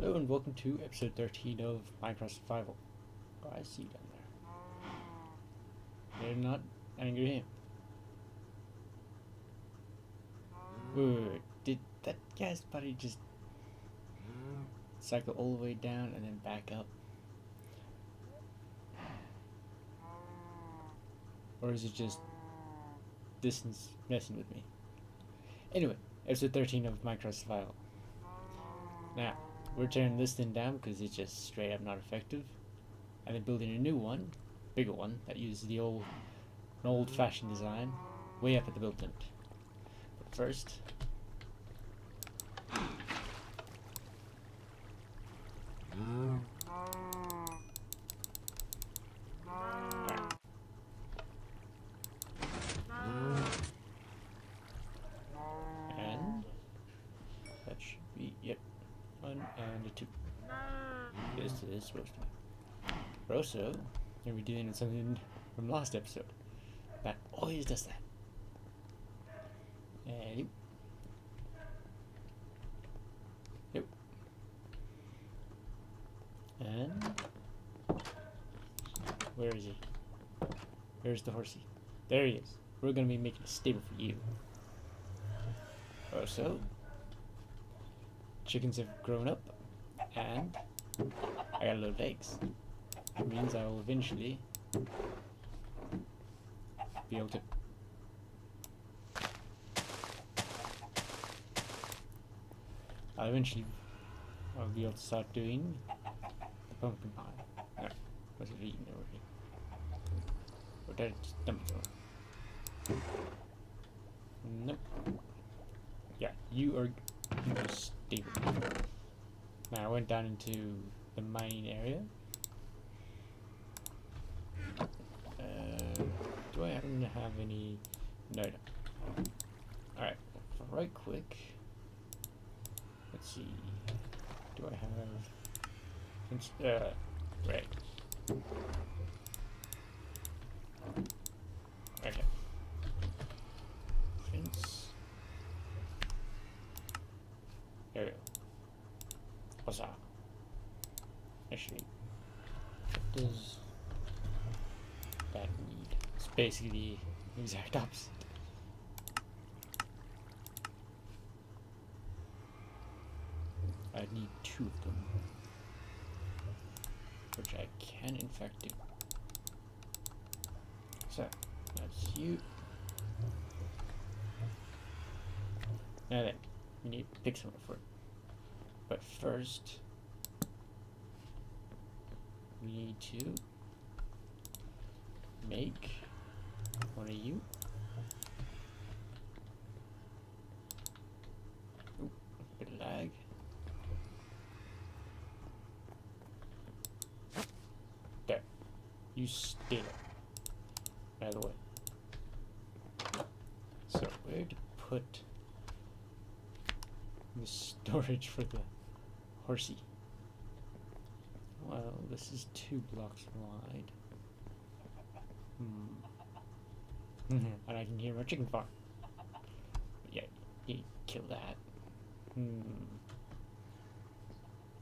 Hello and welcome to episode 13 of Minecraft Survival. Oh, I see you down there. They're not angry at him. Wait, did that guy's buddy just cycle all the way down and then back up? Or is it just distance messing with me? Anyway, episode 13 of Minecraft Survival. Now, we're tearing this thing down because it's just straight up not effective. And then building a new one, bigger one, that uses the old-fashioned design, way up at the build end. But first, we're also going to be dealing with something from last episode that always does that. And yep. And where is he? Where's the horsey? There he is. We're going to be making a stable for you. Also, chickens have grown up and I got a load of eggs, which means I will eventually be able to start doing the pumpkin pie. No, was it eaten already? Or did I just dump it over? Nope. Yeah, you are stable. Now I went down into the mining area. Do I happen to have any? No, no. Alright, right quick. Let's see. Do I have? Right. Okay. Fence. There we go. What's that? Actually, what does that need? It's basically the exact opposite. I need two of them, which I can in fact do. So, that's you. Now then, we need to pick someone for it. But first, we need to make one of you. Ooh, a bit of lag. There. You stay there. By the way. So, where to put the storage for the horsey. Well, this is 2 blocks wide. And I can hear my chicken farm. But yeah, you kill that.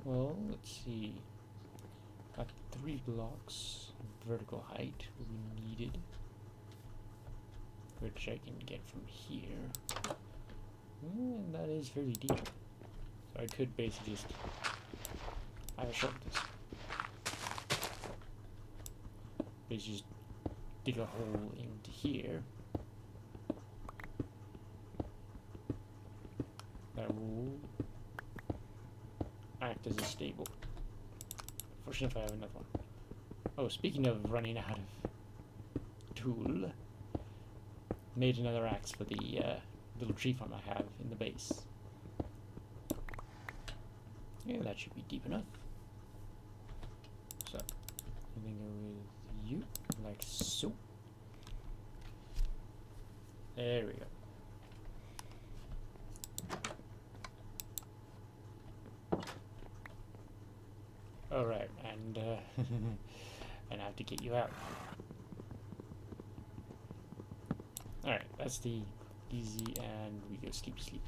Well, let's see. Got 3 blocks vertical height will be needed, which I can get from here. And that is fairly deep. So I could basically just have a shot at this. Basically just dig a hole into here. That will act as a stable. Fortunate if I have another one. Oh, speaking of running out of tool, made another axe for the little tree farm I have in the base. Yeah, that should be deep enough. So, I'm gonna go with you, like so. There we go. Alright, and and I have to get you out. Alright, that's the easy, and we go sleep.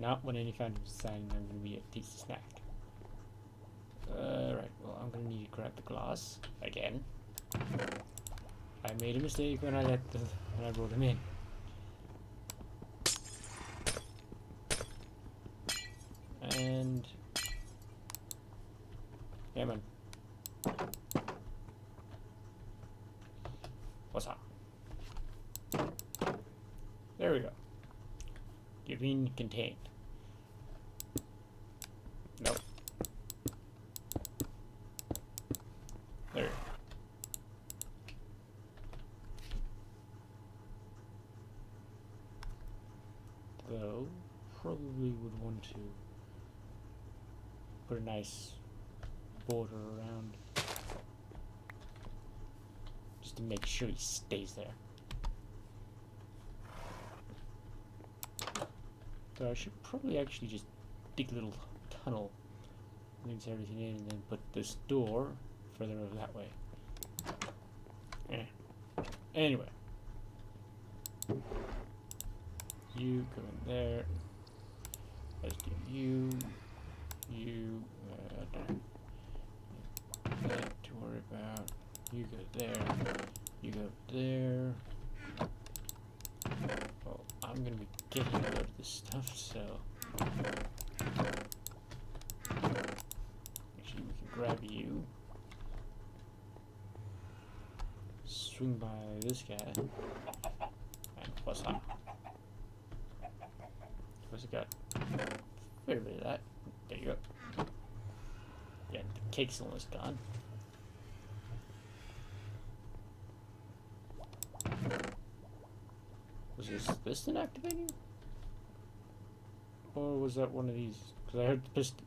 Not when any kind of sign I'm gonna be a tasty snack. Right, well I'm gonna need to grab the glass again. I made a mistake when I when I brought him in. And yeah, man. What's up? There we go. Divine contained. Nope. There we go. Though, probably would want to put a nice border around just to make sure he stays there. So I should probably actually just dig a little tunnel, mix everything in, and then put this door further over that way. Eh. Anyway. You go in there. Let's do you. You. Don't have that to worry about. You go there. You go there. Well, I'm going to be getting a load of this stuff, so actually we can grab you, swing by this guy, and what's up? What's it got? Wait a bit of that. There you go. Yeah, the cake's almost gone. Was this thing activating? Or was that one of these? Because I heard the piston.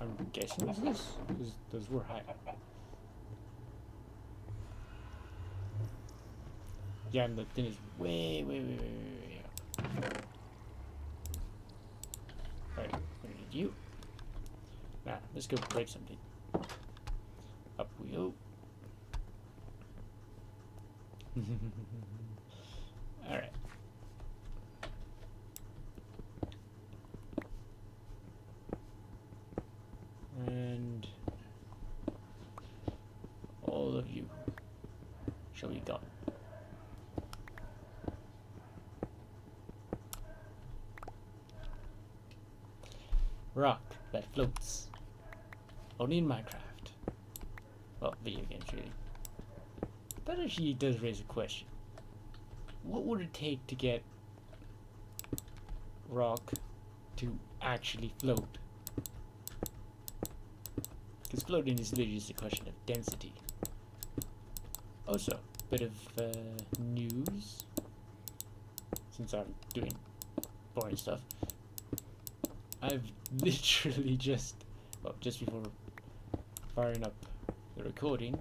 I'm guessing it's this. Because those were high. Yeah, and the thing is way up. Alright, we need you. Nah, let's go break something. Up we go. All right. And all of you shall be gone. Rock that floats. Only in Minecraft. Well, video games really. That actually does raise a question. What would it take to get rock to actually float? Because floating is literally just a question of density. Also, bit of news, since I'm doing boring stuff. I've literally just, well, just before firing up the recording,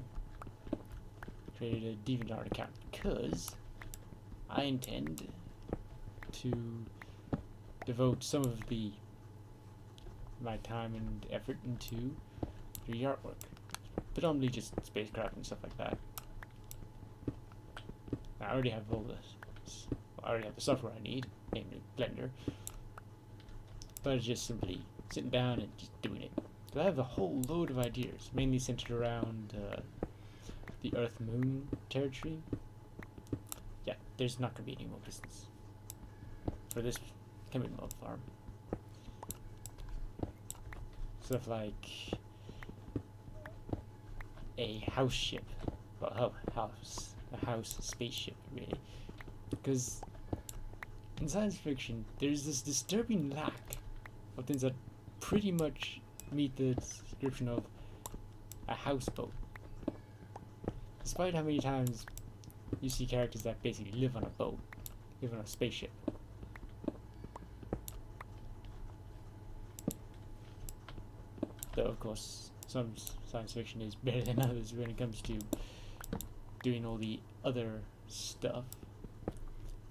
created a DeviantArt account because I intend to devote some of my time and effort into 3D artwork, predominantly just spacecraft and stuff like that. I already have all this. I already have the software I need, namely Blender, but it's just simply sitting down and just doing it. Because I have a whole load of ideas, mainly centered around the Earth-Moon territory. Yeah, there's not going to be any more business for this coming mob farm. Stuff like a house ship, well, a house spaceship, really. Because in science fiction, there's this disturbing lack of things that pretty much meet the description of a houseboat. Despite how many times you see characters that basically live on a boat, live on a spaceship. Though of course, some science fiction is better than others when it comes to doing all the other stuff,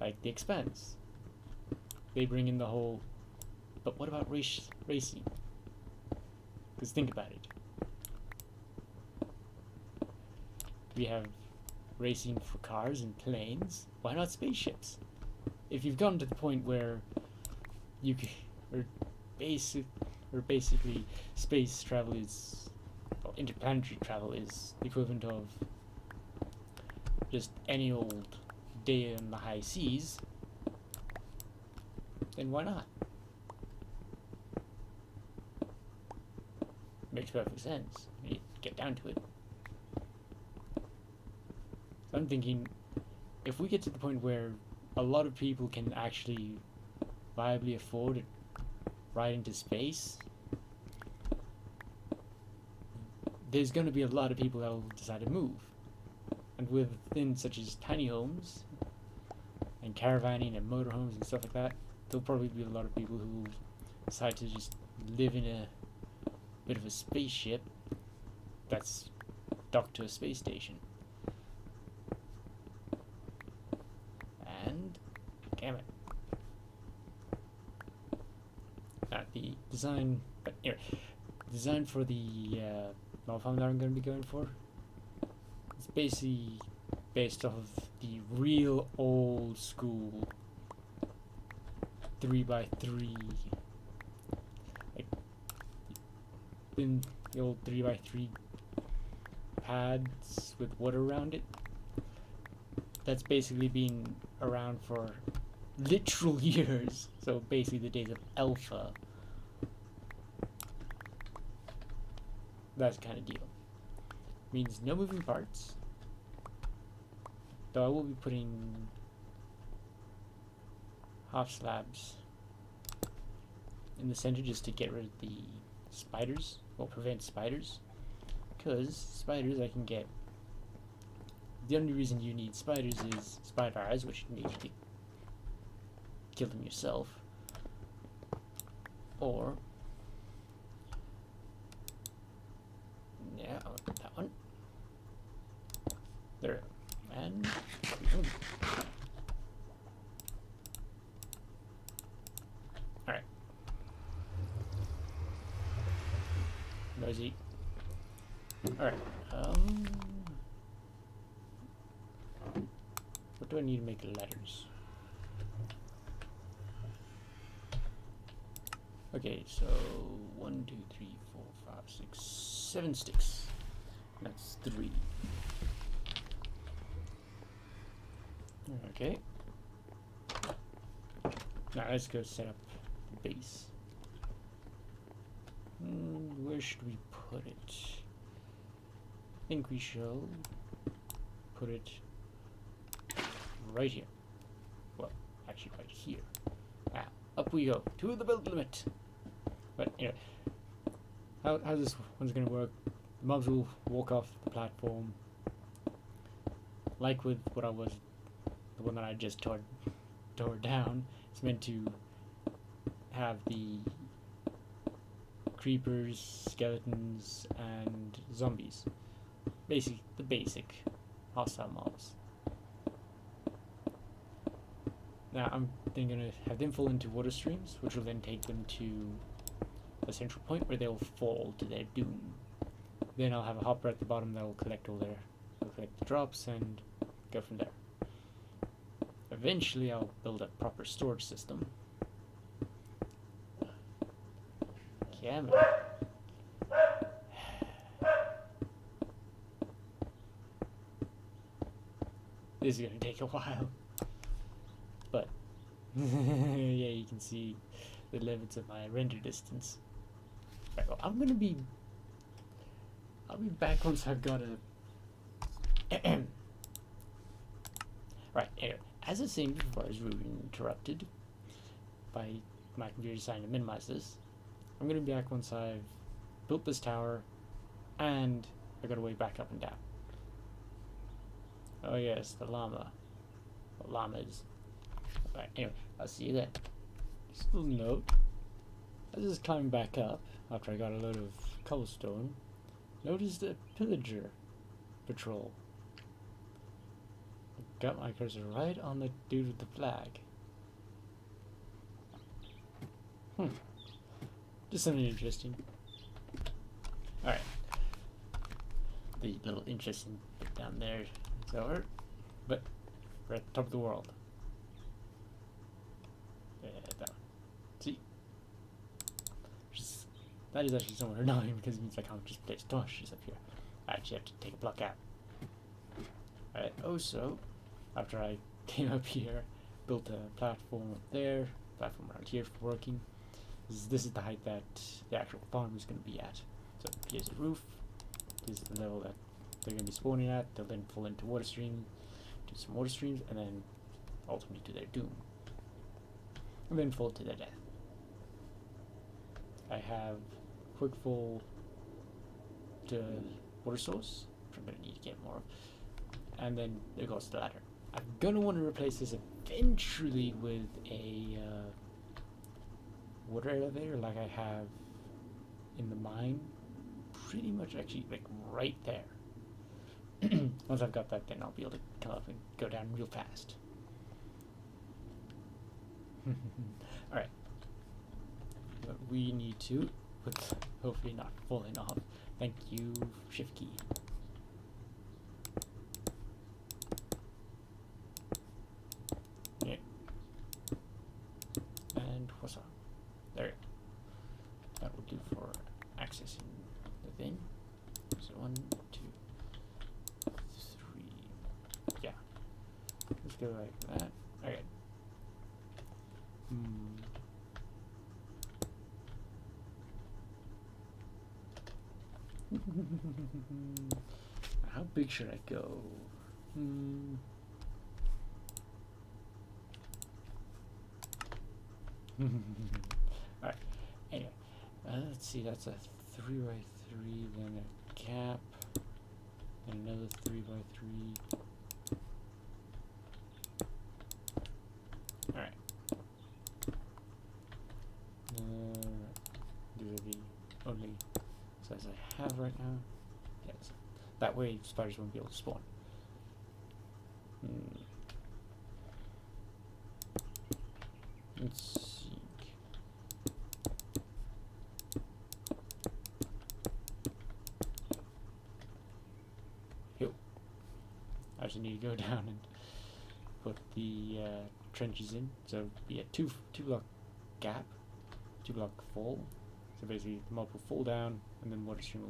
like The Expanse. They bring in the whole, but what about racing? Because think about it. We have racing for cars and planes, why not spaceships? If you've gotten to the point where you are basically space travel is, well, interplanetary travel is the equivalent of just any old day in the high seas, then why not? Makes perfect sense. You get down to it. So I'm thinking, if we get to the point where a lot of people can actually viably afford it right into space, there's going to be a lot of people that will decide to move. And with things such as tiny homes and caravanning and motorhomes and stuff like that, there'll probably be a lot of people who decide to just live in a bit of a spaceship that's docked to a space station. And damn it, the design. But anyway, design for the model farm that I'm going to be going for, it's basically based off of the real old school 3x3, like in the old 3x3 pads with water around it. That's basically been around for literal years. So basically the days of alpha. That's the kind of deal. Means no moving parts. Though I will be putting half slabs in the center just to get rid of the spiders, or prevent spiders, because spiders I can get. The only reason you need spiders is spider eyes, which means you can kill them yourself, or yeah, that one there, and all right, noisy. All right, what do I need to make ladders? Okay, so 1, 2, 3, 4, 5, 6, 7 sticks. That's 3. Okay. Now let's go set up the base. Where should we put it? I think we shall put it right here. Well, actually right here. Ah, up we go to the build limit. But anyway, how this one's going to work, the mobs will walk off the platform, like with what I was, the one that I just tore down. It's meant to have the creepers, skeletons, and zombies. Basically, the basic hostile mobs. Now I'm then going to have them fall into water streams, which will then take them to a central point where they'll fall to their doom. Then I'll have a hopper at the bottom that will collect all their, will collect the drops and go from there. Eventually I'll build a proper storage system. Yeah, man. This is going to take a while. But yeah, you can see the limits of my render distance. Right, well, I'll be back once I've got a right, anyway, as I was saying before, as we were interrupted by my computer deciding to minimize this, I'm gonna be back once I've built this tower and I got a way back up and down. Oh yes, the llama. The llamas. Right, anyway, I'll see you then. Just a little note, as I was climbing back up, after I got a load of cobblestone, noticed a pillager patrol. I got my cursor right on the dude with the flag. Just something interesting. Alright. The little interesting bit down there, So hurt, but we're at the top of the world. Yeah, that one. See? Just, that is actually somewhat annoying because it means I can't just place torches up here. I actually have to take a block out. Alright, also, after I came up here, built a platform up there, platform around here for working. This is the height that the actual farm is going to be at. So here's the roof, here's the level that they're going to be spawning at, they'll then fall into water stream, do some water streams, and then ultimately to their doom. And then fall to their death. I have quick fall to water source, which I'm going to need to get more of, and then there goes the ladder. I'm going to want to replace this eventually with a water elevator like I have in the mine, pretty much actually like right there. Once I've got that, then I'll be able to come up and go down real fast. Alright, but we need to, but hopefully not falling off. Thank you, shift key. Like that. Okay. How big should I go? Alright. Anyway. Let's see. That's a 3 by 3, then a cap, and another 3 by 3. Have right now. Yes. That way spiders won't be able to spawn. Let's see. Yo. I just need to go down and put the trenches in. So yeah, two block gap, 2 block fall. So basically the mob will fall down and then water stream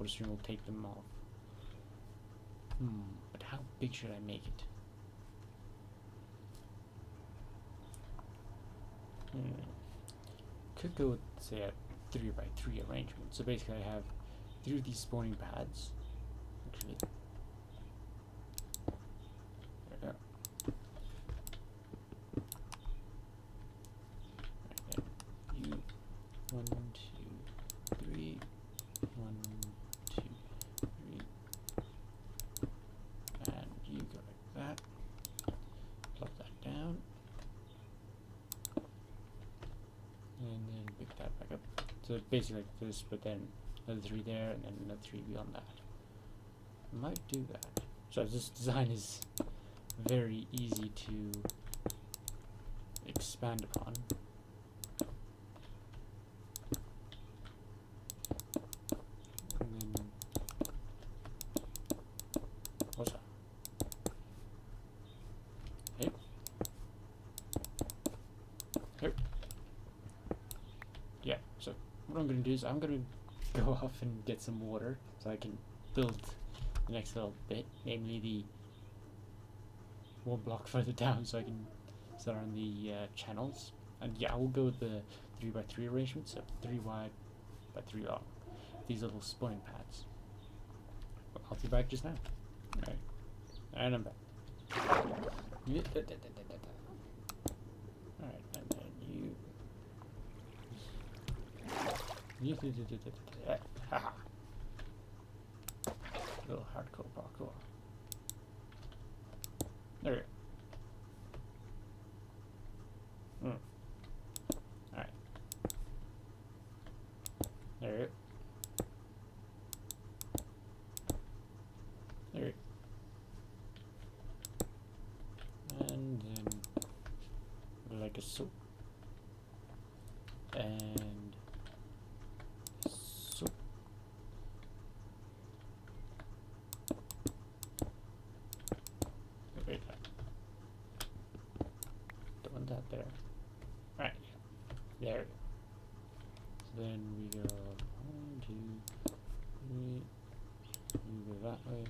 will take them off. But how big should I make it? Could go with say a 3 by 3 arrangement. So basically I have 3 of these spawning pads. Actually there we go. Okay. You 1, 2, 3, 1, 2, 3, and you go like that, plop that down, and then pick that back up. So basically like this, but then another 3 there, and then another 3 beyond that. I might do that. So this design is very easy to expand upon. What I'm going to do is I'm going to go off and get some water so I can build the next little bit, namely the one block further down so I can start on the channels. And yeah, I will go with the 3 by 3 arrangement, so 3 wide by 3 long. These little spawning pads. I'll be back just now. Alright, and I'm back. Alright, and then you. Little hardcore parkour. There we go. Alright. There we go. There we go. And then like a soap. And that there. Alright. There. So then we go 1, 2, 3. You go that way.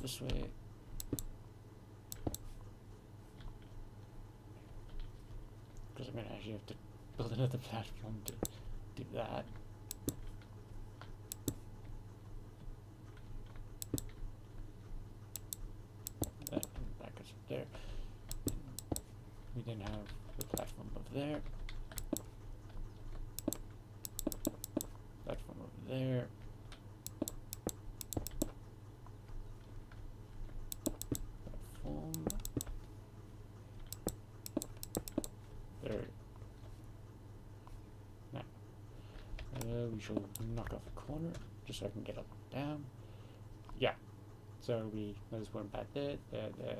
This way. Because I'm going to actually have to build another platform to do that. That goes up there. We then have the platform up there. Platform up there. Shall knock off a corner just so I can get up and down. Yeah, so there's one back there, there. Right,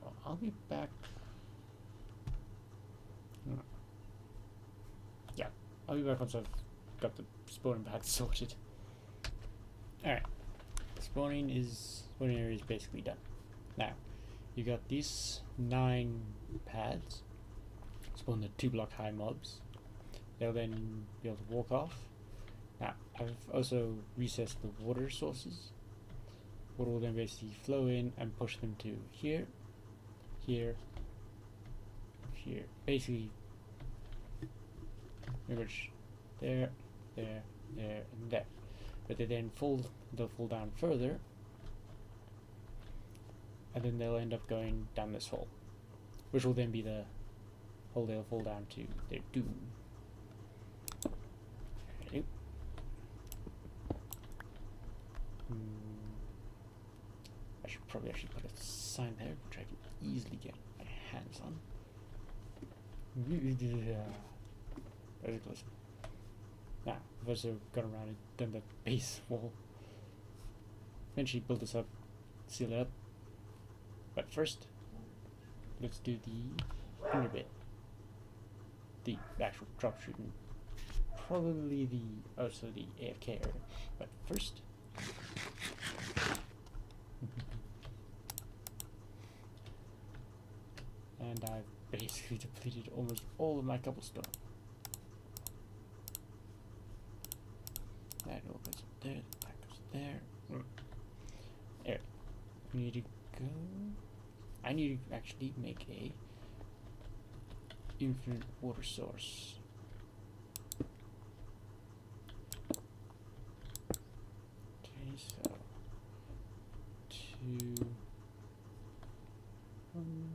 well, I'll be back. Yeah, I'll be back once I've got the spawning pad sorted. Alright, spawning area is basically done. Now, you got these 9 pads, spawn the 2-block high mobs. They'll then be able to walk off. Now, I've also recessed the water sources. Water will then basically flow in and push them to here, here, here. Basically, there, there, there, and there. But they then they'll fall down further, and then they'll end up going down this hole, which will then be the hole they'll fall down to their doom. I should probably actually put a sign there, which I can easily get my hands on. Very close. Now, I've also gone around and done the base wall. Eventually build this up, seal it up. But first, let's do the inner bit. The actual drop shooting. Probably also the AFK area. But first, and I've basically depleted almost all of my cobblestone. That all goes up there, that goes there. There. I need to go. I need to actually make a infinite water source. Okay, so 2, 1.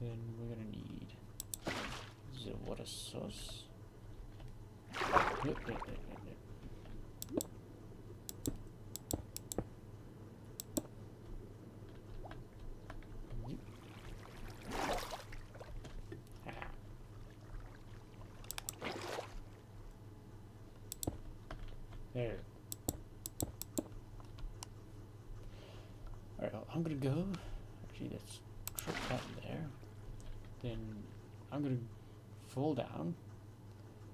Then we're gonna need the water source. There. Alright, well, I'm gonna go. Actually, let's drop that there. Then I'm gonna fall down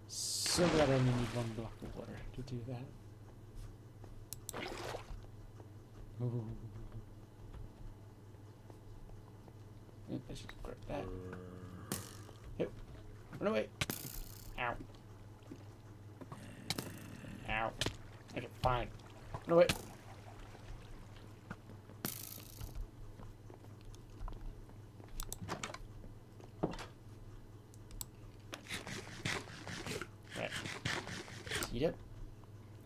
so that I only need 1 block of water to do that. Ooh. Let's just grab that. Yep. Run away. Ow. Ow. Okay, fine. Run away. Yep,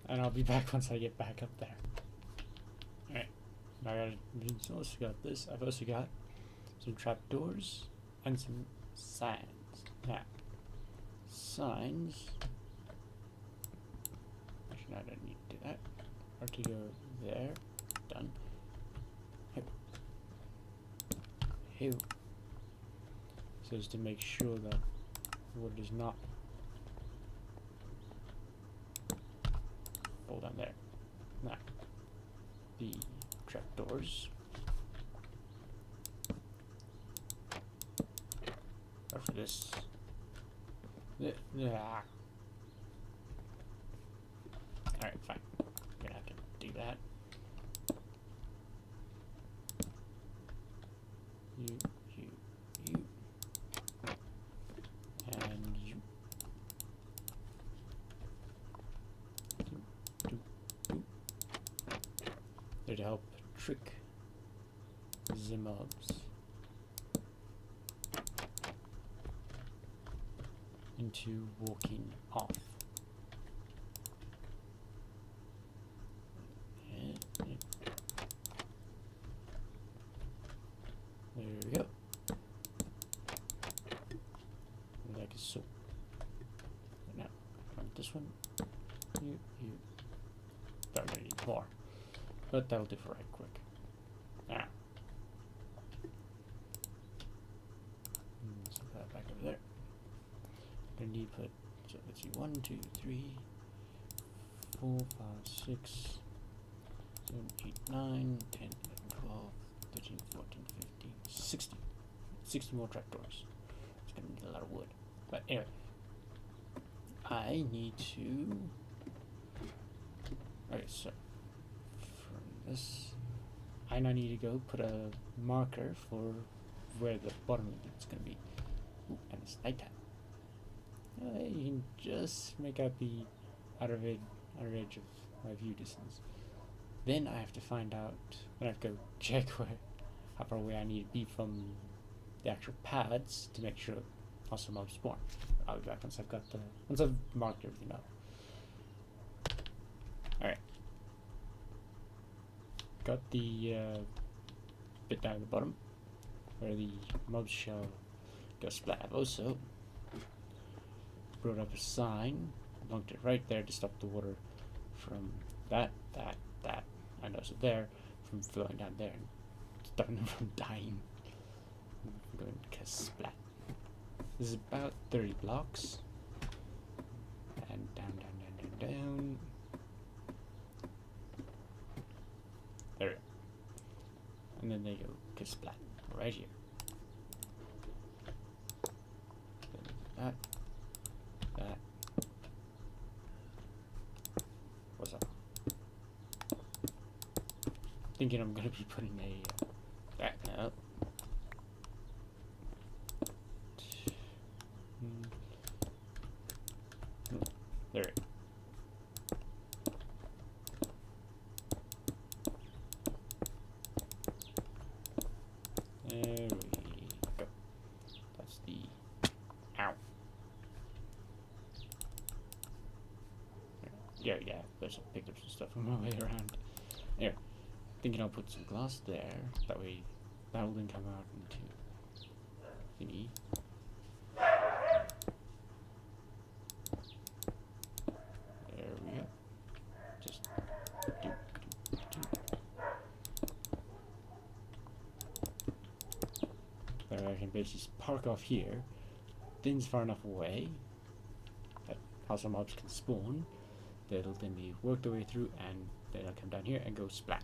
and I'll be back once I get back up there. Alright, I've also got this. I've also got some trapdoors and some signs. Now, signs. Actually, I don't need to do that. Or to go there. Done. Hey. So as to make sure that water does not down there. Now, the trapdoors. After this, yeah. All right, fine. Gonna have to do that. There to help trick the mobs into walking off. There we go. Like so. Now, this one. You. Don't really need more. But that'll do for right quick. Ah. Let's put that back over there. I need to put, so let's see, 1, 2, 3, 4, 5, 6, 7, 8, 9, 10, 11, 12, 13, 14, 15, 16. 60 more trapdoors. It's going to need a lot of wood. But anyway, I need to. Okay, so. This, I now need to go put a marker for where the bottom of it's going to be. Ooh, and it's nighttime. You can just make out the outer edge of my view distance. Then I have to find out, when I have to go check where, how far away I need to be from the actual pads to make sure also mobs spawn. I'll be back once I've got the, once I've marked everything up. Alright. Got the bit down at the bottom where the mobs shall go splav. Also, brought up a sign, bunked it right there to stop the water from that, and also there from flowing down there and stopping them from dying. I'm going to cast splat. This is about 30 blocks. And down. There we go. And then they go splat right here. That. What's up? Thinking I'm gonna be putting a that now. There. Yeah, there's a pickup and stuff on my way around. Anyway, thinking I'll put some glass there, that way that will then come out into thingy. There we go. Just do. There, I can basically just park off here. Things far enough away that also mobs can spawn. That'll then be worked their way through, and then I'll come down here and go splat.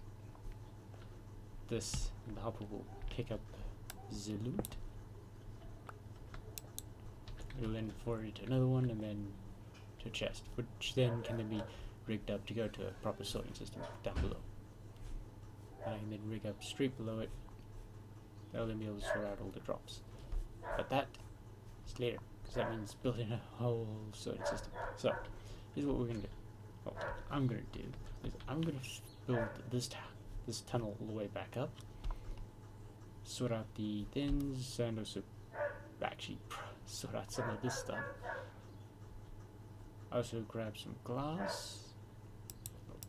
This, and the hopper will pick up the loot. It'll then forward it to another one, and then to a chest, which then can then be rigged up to go to a proper sorting system down below. I can then rig up straight below it. That'll then be able to sort out all the drops. But that is later, because that means building a whole sorting system. So. Here's what we're gonna do. Well, what I'm gonna do is I'm gonna build this tunnel all the way back up, sort out the things, and also actually sort out some of this stuff. I also grab some glass,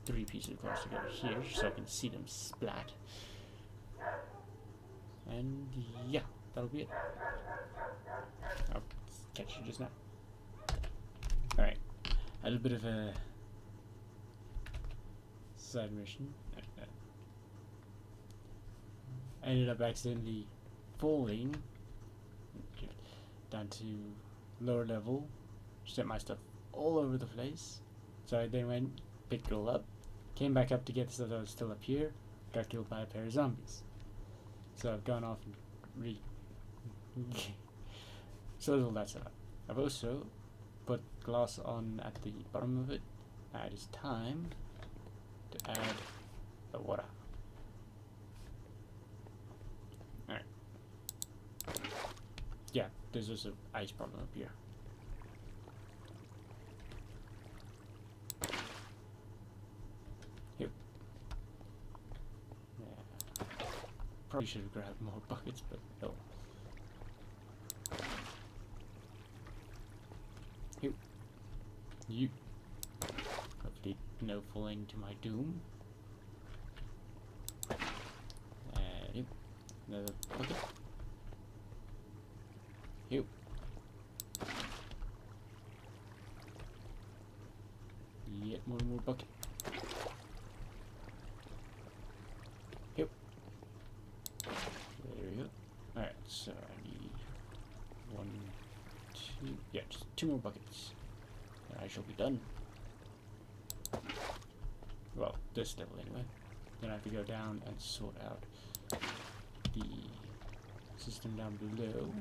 3 pieces of glass to go here, so I can see them splat. And yeah, that'll be it. I'll catch you just now. All right. A little bit of a side mission. I ended up accidentally falling down to lower level, set my stuff all over the place. So I then went, picked it all up, came back up to get the stuff that was still up here, got killed by a pair of zombies. So I've gone off and sorted all that stuff out. I've also put glass on at the bottom of it. Now it is time to add the water. Alright. Yeah, there's just an ice problem up here. Here. Probably should have grabbed more buckets, but no. You. Hopefully no falling to my doom. And another bucket. You. Yet more bucket. Yep. There we go. Alright, so I need just two more buckets. And I shall be done. Well, this level anyway. Then I have to go down and sort out the system down below.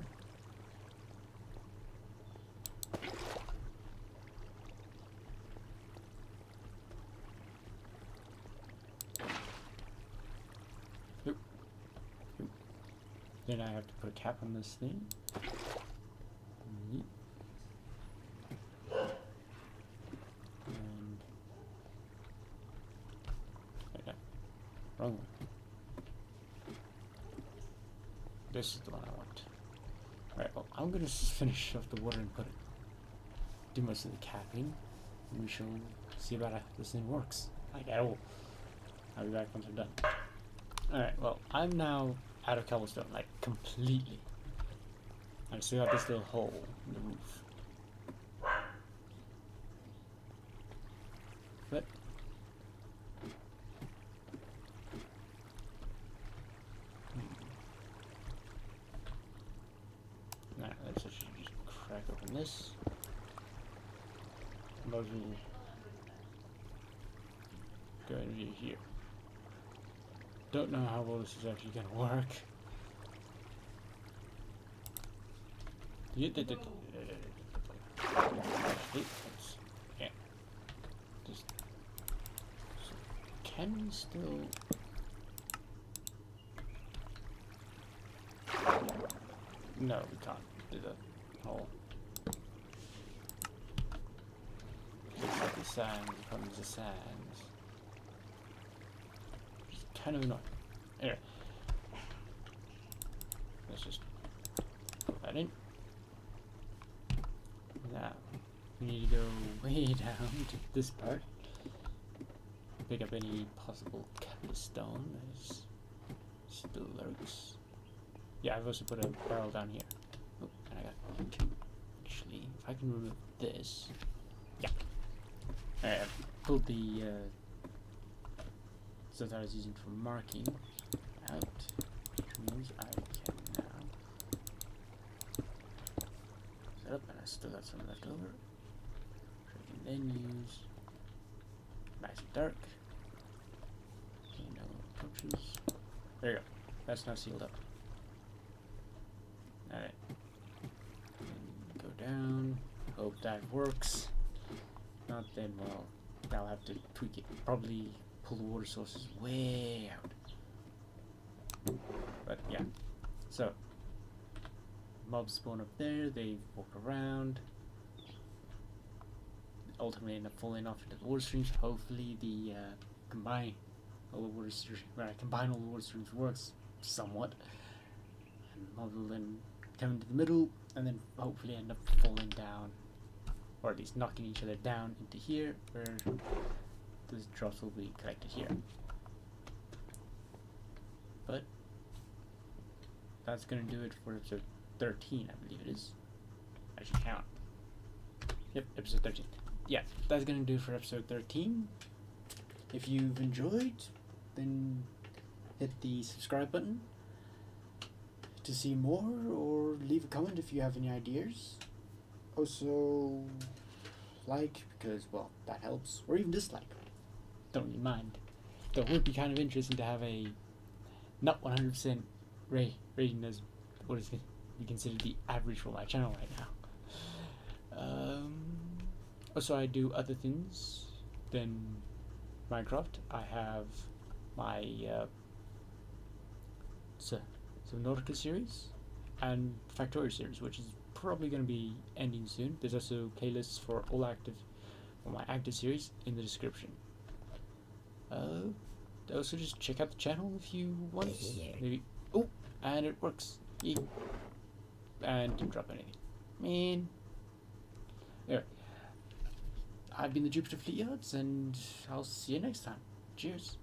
Then I have to put a cap on this thing. And okay. Wrong one. This is the one I want. Alright, well, I'm gonna finish off the water and put it. Do most of the capping. And we shall see about how this thing works. Like at all. I'll be back once I'm done. Alright, well, I'm now out of cobblestone, like completely. I still got this little hole in the roof. Flip. Nah, let's just crack open this. Mostly go into here. Don't know how well this is actually going to work. Yeah. Just can still. No, we can't do the whole. It's like the sand becomes the sand. Kind of annoying. Anyway, let's just put that in. Now, we need to go way down to this part. Pick up any possible cobblestone as still lurks. Yeah, I've also put a barrel down here. Oh, and I got two. Actually, if I can remove this. Yeah. Alright, I've pulled the. That I was using for marking out, which means I can now set up, and I still got some left over. So I can then use nice and dark. Okay, no approaches. There you go. That's now sealed up. Alright. Go down. Hope that works. Not then, well, I'll have to tweak it. Probably. The water source is way out, but yeah, so mobs spawn up there, they walk around, ultimately end up falling off into the water streams. Hopefully the combine all the water streams works somewhat, and mobs will then come into the middle and then hopefully end up falling down, or at least knocking each other down into here where this drops will be collected here. But that's gonna do it for episode 13, I believe it is. I should count. Yep, episode 13. Yeah, that's gonna do it for episode 13. If you've enjoyed, then hit the subscribe button to see more, or leave a comment if you have any ideas. Also like, because well, that helps, or even dislike. Don't really mind. Though it would be kind of interesting to have a not 100% rating as what is we consider the average for my channel right now. Also, I do other things than Minecraft. I have my Subnautica series and Factorio series, which is probably going to be ending soon. There's also playlists for all active, for my active series in the description. Also, just check out the channel if you want. Maybe and it works. Yee. And didn't drop anything. Man. There. I've been the Jupiter Fleet Yards, and I'll see you next time. Cheers.